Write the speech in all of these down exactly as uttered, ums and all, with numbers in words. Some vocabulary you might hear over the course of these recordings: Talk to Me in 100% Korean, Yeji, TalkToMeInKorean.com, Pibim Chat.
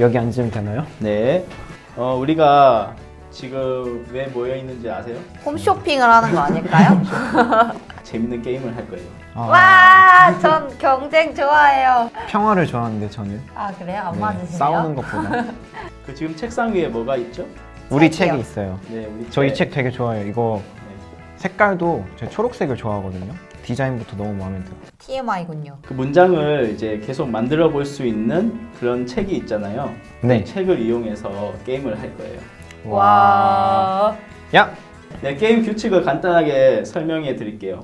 여기 앉으면 되나요? 네. 어, 우리가 지금 왜 모여 있는지 아세요? 홈쇼핑을 하는 거 아닐까요? 재밌는 게임을 할 거예요. 아. 와, 전 경쟁 좋아해요. 평화를 좋아하는데 저는. 아, 그래요? 안 네, 맞으시네요? 싸우는 것보다. 그 지금 책상 위에 뭐가 있죠? 우리 책이요. 책이 있어요. 네, 우리 저희 책 되게 좋아해요. 이거 네. 색깔도 제가 초록색을 좋아하거든요. 디자인부터 너무 마음에 들어요. 티엠아이군요. 그 문장을 이제 계속 만들어 볼 수 있는 그런 책이 있잖아요. 네. 그 책을 이용해서 게임을 할 거예요. 와. 야. 네, 게임 규칙을 간단하게 설명해 드릴게요.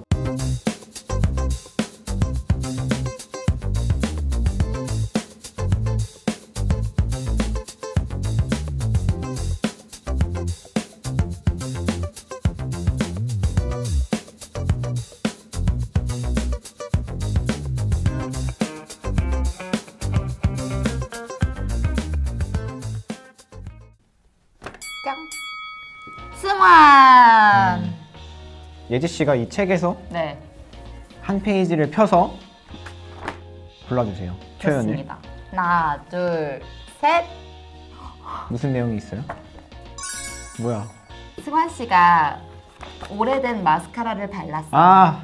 승환! 음. 예지씨가 이 책에서 네. 한 페이지를 펴서 골라주세요. 표현을. 하나, 둘, 셋! 무슨 내용이 있어요? 뭐야? 승환씨가 오래된 마스카라를 발랐어요. 아!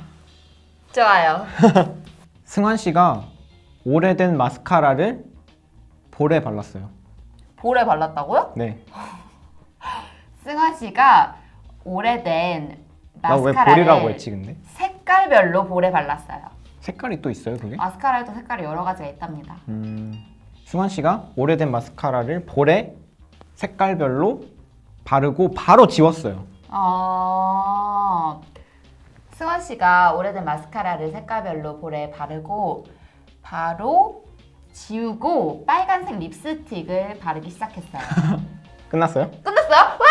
좋아요. 승환씨가 오래된 마스카라를 볼에 발랐어요. 볼에 발랐다고요? 네. 승환 씨가 오래된 마스카라를 나 왜 볼이라고 했지, 근데? 색깔별로 볼에 발랐어요. 색깔이 또 있어요, 그게? 마스카라에도 색깔이 여러 가지가 있답니다. 음, 승환 씨가 오래된 마스카라를 볼에 색깔별로 바르고 바로 지웠어요. 아, 승환 씨가 오래된 마스카라를 색깔별로 볼에 바르고 바로 지우고 빨간색 립스틱을 바르기 시작했어요. 끝났어요? 끝났어요? 와!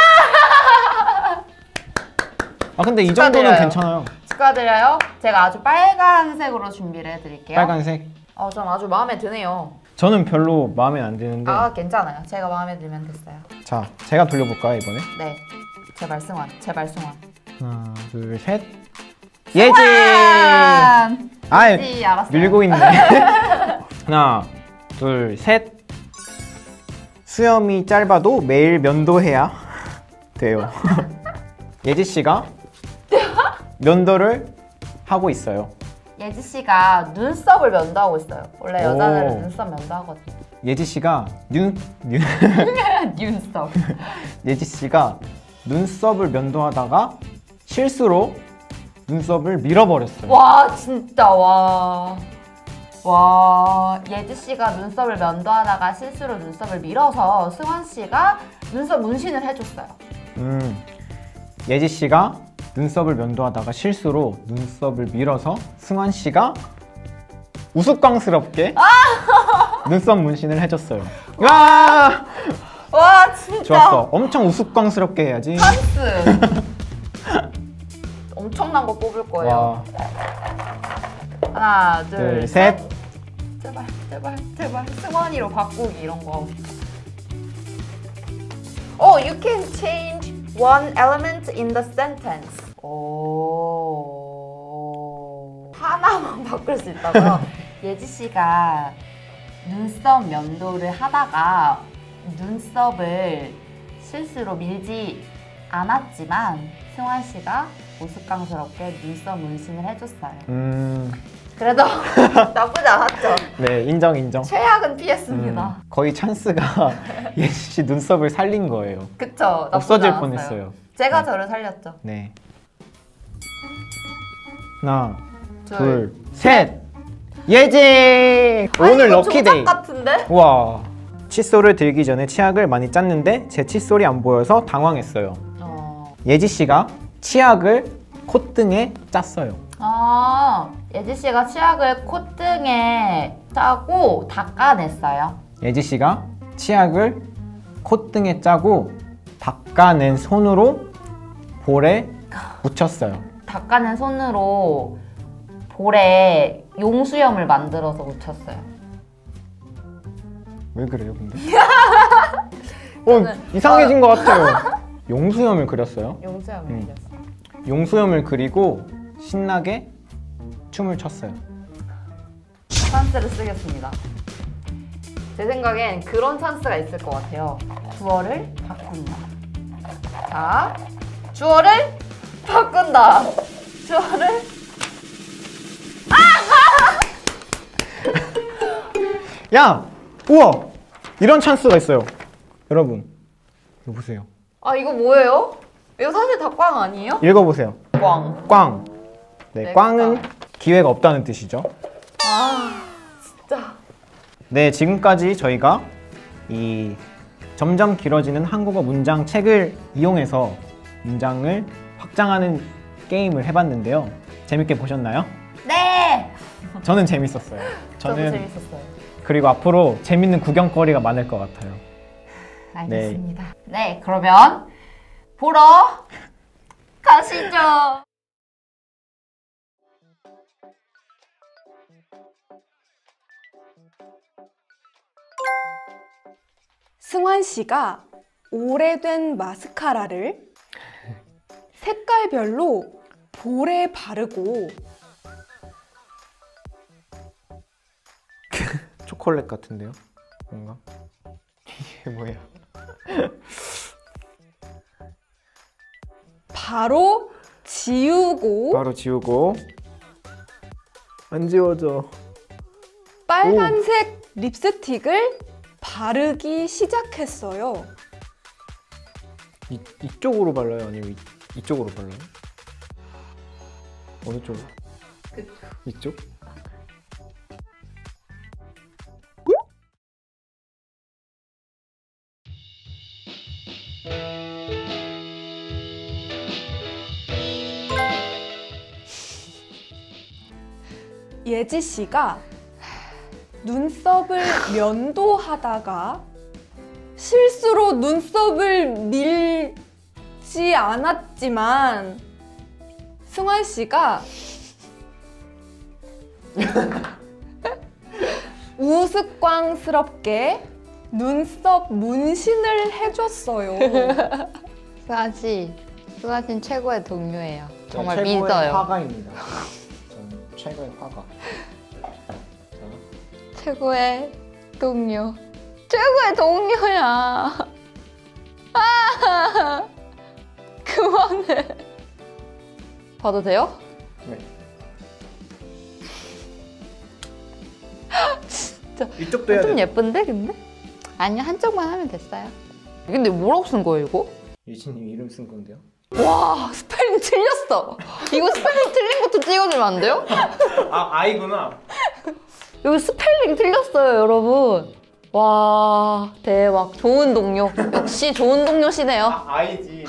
아 근데 이 정도는 괜찮아요. 축하드려요. 제가 아주 빨간색으로 준비를 해드릴게요. 빨간색? 어, 전 아주 마음에 드네요. 저는 별로 마음에 안 드는데. 아 괜찮아요. 제가 마음에 들면 됐어요. 자, 제가 돌려볼까요 이번에? 네. 제발 승환. 제발 승환. 하나, 둘, 셋. 예지! 예지, 알았어요. 밀고 있네. 하나, 둘, 셋. 수염이 짧아도 매일 면도해야 돼요. 예지씨가 면도를 하고 있어요. 예지씨가 눈썹을 면도하고 있어요. 원래 여자들은 눈썹 면도하거든요. 예지씨가 눈... 눈... 눈썹 예지씨가 눈썹을 면도하다가 실수로 눈썹을 밀어버렸어요. 와 진짜 와... 와, 예지씨가 눈썹을 면도하다가 실수로 눈썹을 밀어서 승환씨가 눈썹 문신을 해줬어요. 음, 예지씨가 눈썹을 면도하다가 실수로 눈썹을 밀어서 승환씨가 우스꽝스럽게 아! 눈썹 문신을 해줬어요. 와! 와, 진짜 좋았어. 엄청 우스꽝스럽게 해야지. 찬스! 엄청난 거 뽑을 거예요. 와. 하나, 둘, 둘 셋. 셋. 제발, 제발, 제발 승환이로 바꾸기 이런 거. Oh, you can change one element in the sentence. 오, 하나만 바꿀 수 있다고요? 예지 씨가 눈썹 면도를 하다가 눈썹을 실수로 밀지 않았지만 승환 씨가 우스꽝스럽게 눈썹 문신을 해줬어요. 음... 그래도 나쁘지 않았죠? 네, 인정 인정. 최악은 피했습니다. 음, 거의 찬스가 예지씨 눈썹을 살린 거예요. 그쵸, 없어질 않았어요. 뻔했어요. 제가 네. 저를 살렸죠. 네. 하나, 둘, 둘 셋! 예지! 아니, 오늘 럭키데이! 같은데? 우와. 칫솔을 들기 전에 치약을 많이 짰는데 제 칫솔이 안 보여서 당황했어요. 어... 예지씨가 치약을 콧등에 짰어요. 아, 예지씨가 치약을 콧등에 짜고 닦아냈어요. 예지씨가 치약을 콧등에 짜고 닦아낸 손으로 볼에 묻혔어요. 닦아낸 손으로 볼에 용수염을 만들어서 묻혔어요. 왜 그래요 근데? 어, 이상해진 것 같아요. 용수염을 그렸어요? 용수염을 음. 그렸어요. 용수염을 그리고 신나게 춤을 췄어요. 찬스를 쓰겠습니다. 제 생각엔 그런 찬스가 있을 것 같아요. 주어를 바꾼다. 자, 주어를 바꾼다. 주어를 아! 야! 우와! 이런 찬스가 있어요. 여러분 이거 보세요. 아, 이거 뭐예요? 이거 사실 다 꽝 아니에요? 읽어보세요. 꽝. 꽝. 네, 네 꽝은 그러니까. 기회가 없다는 뜻이죠. 아, 진짜. 네, 지금까지 저희가 이 점점 길어지는 한국어 문장 책을 이용해서 문장을 확장하는 게임을 해봤는데요. 재밌게 보셨나요? 네! 저는 재밌었어요. 저는 저도 재밌었어요. 그리고 앞으로 재밌는 구경거리가 많을 것 같아요. 알겠습니다. 네, 네 그러면 보러 가시죠. 승환 씨가 오래된 마스카라를 색깔별로 볼에 바르고 초콜릿 같은데요? 뭔가? 이게 뭐야? 바로 지우고 바로 지우고 안 지워져. 빨간색 오. 립스틱을 바르기 시작했어요. 이, 이쪽으로 발라요? 아니면 이, 이쪽으로 발라요? 어느 쪽으로? 그쪽. 이쪽? 예지 씨가 눈썹을 면도하다가 실수로 눈썹을 밀지 않았지만 승환 씨가 우스꽝스럽게 눈썹 문신을 해줬어요. 승환 씨, 승환 씨는 최고의 동료예요. 정말 믿어요. 최고의 화가입니다. 저는 최고의 화가. 최고의 동료. 최고의 동료야. 아, 그만해. 봐도 돼요? 네. 진짜. 이쪽도 해야 돼. 좀 예쁜데, 근데? 아니요, 한쪽만 하면 됐어요. 근데 뭐라고 쓴 거예요, 이거? 유진님 이름 쓴 건데요? 와, 스펠링 틀렸어. 이거 스펠링 틀린 것도 찍어주면 안 돼요? 아, 아이구나. 여기 스펠링 틀렸어요, 여러분. 와, 대박. 좋은 동료. 역시 좋은 동료시네요. 아, 아이지.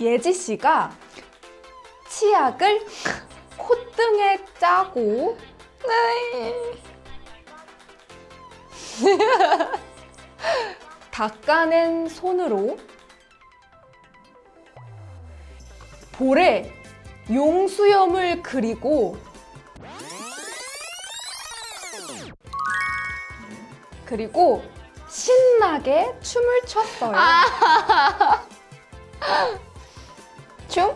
예지 씨가 치약을 콧등에 짜고 닦아낸 손으로 볼에 용수염을 그리고 그리고 신나게 춤을 췄어요. 아 춤?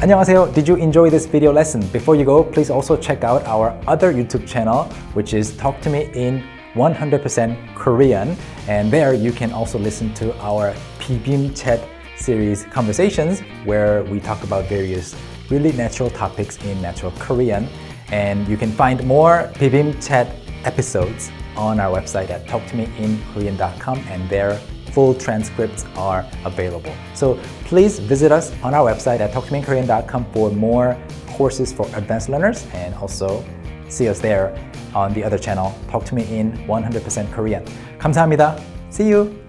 안녕하세요. Did you enjoy this video lesson? Before you go, please also check out our other YouTube channel, which is Talk to Me in one hundred percent Korean. And there you can also listen to our Pibim Chat series conversations, where we talk about various really natural topics in natural Korean. And you can find more Pibim Chat episodes on our website at Talk To Me In Korean dot com, and there full transcripts are available. So please visit us on our website at Talk To Me In Korean dot com for more courses for advanced learners, and also see us there on the other channel, Talk To Me In one hundred percent Korean. 감사합니다. See you!